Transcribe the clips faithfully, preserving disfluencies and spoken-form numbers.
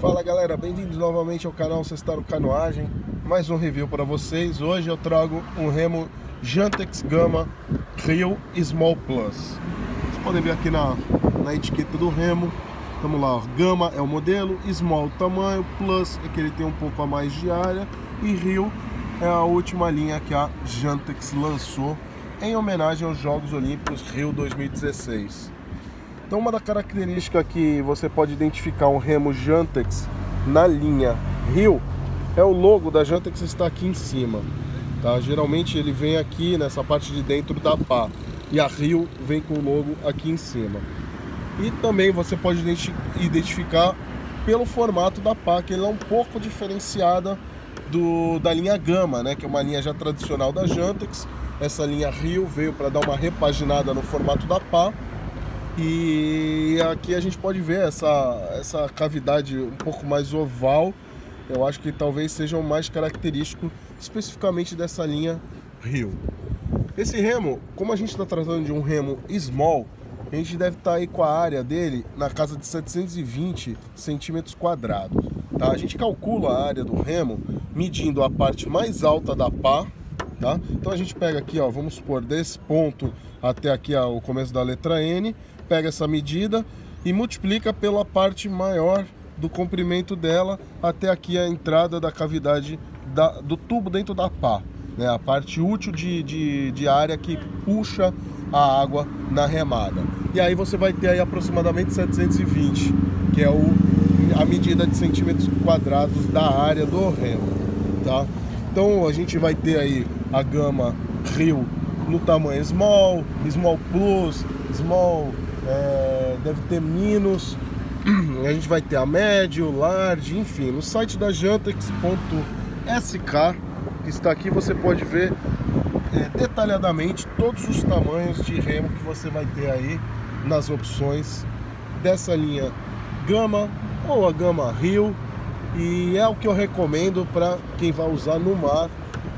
Fala galera, bem-vindos novamente ao canal Sestaro Canoagem. Mais um review para vocês. Hoje eu trago um remo Jantex Gamma Rio Small Plus. Vocês podem ver aqui na, na etiqueta do remo. Vamos lá, ó. Gamma é o modelo, Small o tamanho, Plus é que ele tem um pouco a mais de área e Rio é a última linha que a Jantex lançou em homenagem aos Jogos Olímpicos Rio dois mil e dezesseis. Então uma das características que você pode identificar um remo Jantex na linha Rio é o logo da Jantex está aqui em cima, tá? Geralmente ele vem aqui nessa parte de dentro da pá e a Rio vem com o logo aqui em cima. E também você pode identificar pelo formato da pá, que ele é um pouco diferenciada do, da linha Gamma, né? Que é uma linha já tradicional da Jantex. Essa linha Rio veio para dar uma repaginada no formato da pá. E aqui a gente pode ver essa, essa cavidade um pouco mais oval. Eu acho que talvez seja o mais característico especificamente dessa linha Rio. Esse remo, como a gente está tratando de um remo small, a gente deve estar tá aí com a área dele na casa de setecentos e vinte centímetros quadrados, tá? A gente calcula a área do remo medindo a parte mais alta da pá, tá? Então a gente pega aqui, ó, vamos supor, desse ponto até aqui ó, o começo da letra N, pega essa medida e multiplica pela parte maior do comprimento dela até aqui a entrada da cavidade da, do tubo dentro da pá, né? A parte útil de, de, de área que puxa a água na remada. E aí você vai ter aí aproximadamente setecentos e vinte, que é o, a medida de centímetros quadrados da área do remo, tá? Então a gente vai ter aí a Gamma Rio no tamanho Small, Small Plus, Small, é, deve ter Minus, a gente vai ter a médio, large, enfim. No site da Jantex ponto S K, que está aqui, você pode ver é, detalhadamente todos os tamanhos de remo que você vai ter aí nas opções dessa linha Gamma ou a Gamma Rio. E é o que eu recomendo para quem vai usar no mar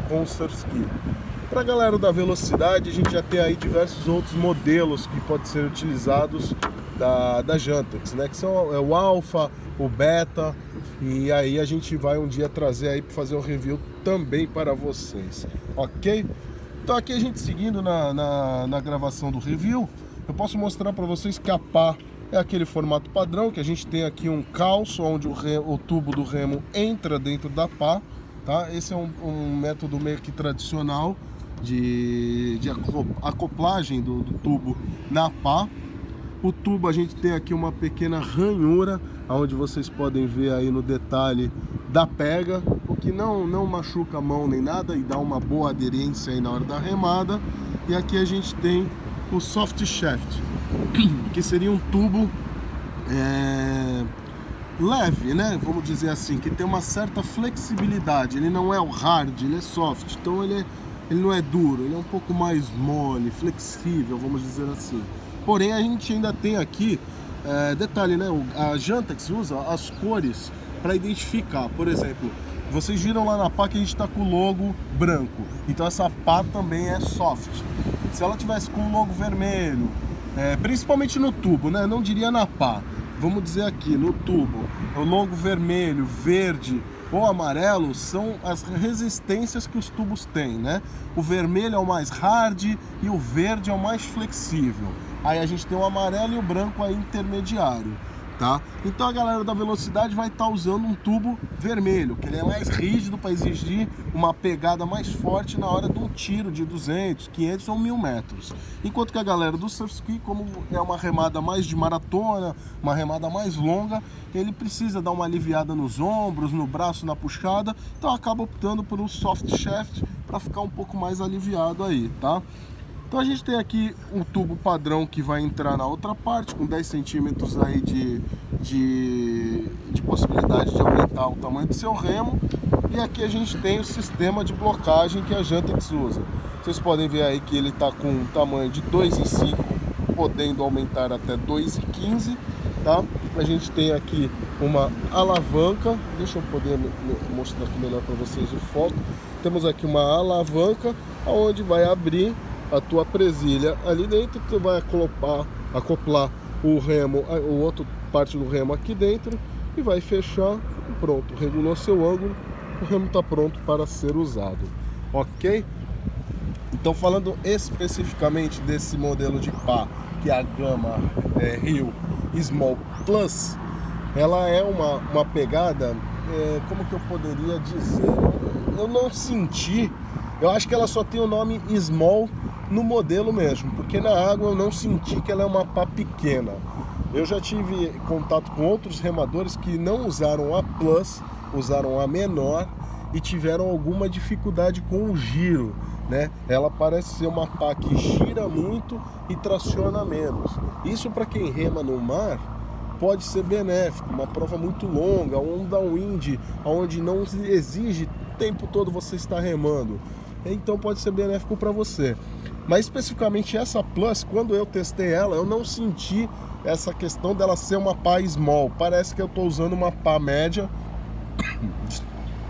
com o Surfski. Para a galera da velocidade, a gente já tem aí diversos outros modelos que podem ser utilizados da, da Jantex, né? Que são é o Alpha, o Beta, e aí a gente vai um dia trazer aí para fazer um review também para vocês, ok? Então aqui a gente seguindo na, na, na gravação do review, eu posso mostrar para vocês que a pá é aquele formato padrão que a gente tem aqui um calço onde o, re... o tubo do remo entra dentro da pá, tá? Esse é um, um método meio que tradicional de, de acoplagem do, do tubo na pá. O tubo a gente tem aqui uma pequena ranhura, onde vocês podem ver aí no detalhe da pega, o que não, não machuca a mão nem nada e dá uma boa aderência aí na hora da remada. E aqui a gente tem o soft shaft, que seria um tubo é, leve, né? Vamos dizer assim, que tem uma certa flexibilidade. Ele não é o hard, ele é soft. Então ele, é, ele não é duro, ele é um pouco mais mole, flexível, vamos dizer assim. Porém a gente ainda tem aqui, é, detalhe, né? A Jantex usa as cores para identificar. Por exemplo, vocês viram lá na pá que a gente está com o logo branco. Então essa pá também é soft. Se ela tivesse com o logo vermelho, É, principalmente no tubo, né? Não diria na pá, vamos dizer aqui, no tubo, o logo vermelho, verde ou amarelo são as resistências que os tubos têm, né? O vermelho é o mais hard e o verde é o mais flexível. Aí a gente tem o amarelo e o branco aí intermediário, tá? Então a galera da velocidade vai estar usando um tubo vermelho, que ele é mais rígido para exigir uma pegada mais forte na hora de um tiro de duzentos, quinhentos ou mil metros. Enquanto que a galera do Surfski, como é uma remada mais de maratona, uma remada mais longa, ele precisa dar uma aliviada nos ombros, no braço, na puxada, então acaba optando por um soft shaft para ficar um pouco mais aliviado aí, tá? Então a gente tem aqui um tubo padrão que vai entrar na outra parte, com dez centímetros aí de, de, de possibilidade de aumentar o tamanho do seu remo. E aqui a gente tem o sistema de blocagem que a Jantex usa. Vocês podem ver aí que ele está com um tamanho de dois vírgula cinco, podendo aumentar até dois vírgula quinze, tá? A gente tem aqui uma alavanca, deixa eu poder mostrar aqui melhor para vocês o foco. Temos aqui uma alavanca, onde vai abrir a tua presilha ali dentro, tu vai acoplar, acoplar o remo, a outra parte do remo aqui dentro, e vai fechar e pronto, regulou seu ângulo, o remo está pronto para ser usado, ok? Então, falando especificamente desse modelo de pá, que é a Gamma é, Rio Small Plus, ela é uma, uma pegada, é, como que eu poderia dizer, eu não senti, eu acho que ela só tem o nome Small no modelo mesmo, porque na água eu não senti que ela é uma pá pequena. Eu já tive contato com outros remadores que não usaram a Plus, usaram a menor e tiveram alguma dificuldade com o giro, né? Ela parece ser uma pá que gira muito e traciona menos. Isso para quem rema no mar pode ser benéfico, uma prova muito longa, um downwind, onde não exige o tempo todo você estar remando. Então pode ser benéfico para você. Mas especificamente essa Plus, quando eu testei ela, eu não senti essa questão dela ser uma pá small. Parece que eu estou usando uma pá média,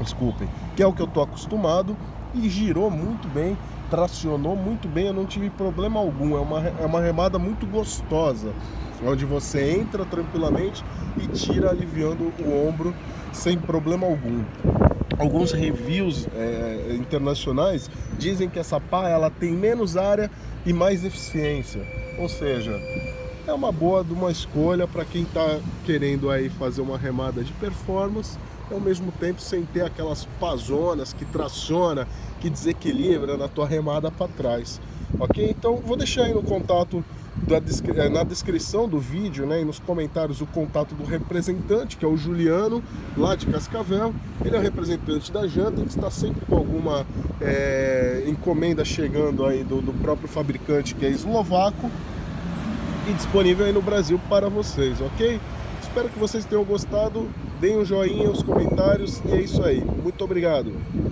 desculpem, que é o que eu estou acostumado, e girou muito bem, tracionou muito bem, eu não tive problema algum. É uma, é uma remada muito gostosa, onde você entra tranquilamente e tira aliviando o ombro sem problema algum. Alguns reviews é, internacionais dizem que essa pá ela tem menos área e mais eficiência, ou seja, é uma boa de uma escolha para quem está querendo aí fazer uma remada de performance, ao mesmo tempo sem ter aquelas pazonas que traciona, que desequilibra na tua remada para trás, ok? Então vou deixar aí no contato, da descri... na descrição do vídeo, né, e nos comentários o contato do representante, que é o Juliano, lá de Cascavel. Ele é o representante da Jantex, que está sempre com alguma é, encomenda chegando aí do, do próprio fabricante, que é eslovaco, e disponível aí no Brasil para vocês, ok? Espero que vocês tenham gostado, deem um joinha, os comentários, e é isso aí. Muito obrigado!